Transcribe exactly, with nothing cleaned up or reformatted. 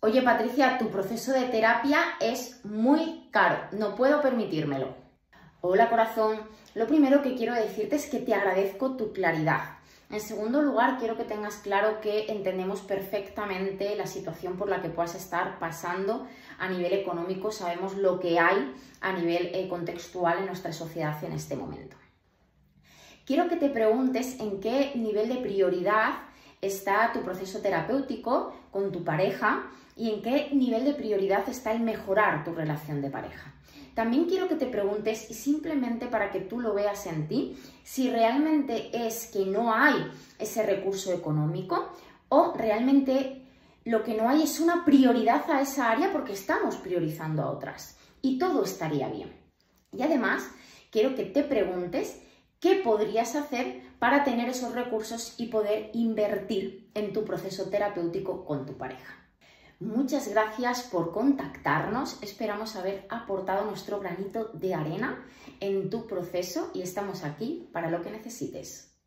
oye Patricia, tu proceso de terapia es muy caro, no puedo permitírmelo. Hola corazón, lo primero que quiero decirte es que te agradezco tu claridad. En segundo lugar, quiero que tengas claro que entendemos perfectamente la situación por la que puedas estar pasando a nivel económico, sabemos lo que hay a nivel contextual en nuestra sociedad en este momento. Quiero que te preguntes en qué nivel de prioridad está tu proceso terapéutico con tu pareja y en qué nivel de prioridad está el mejorar tu relación de pareja. También quiero que te preguntes, y simplemente para que tú lo veas en ti, si realmente es que no hay ese recurso económico o realmente lo que no hay es una prioridad a esa área porque estamos priorizando a otras y todo estaría bien. Y además quiero que te preguntes qué podrías hacer para tener esos recursos y poder invertir en tu proceso terapéutico con tu pareja. Muchas gracias por contactarnos, esperamos haber aportado nuestro granito de arena en tu proceso y estamos aquí para lo que necesites.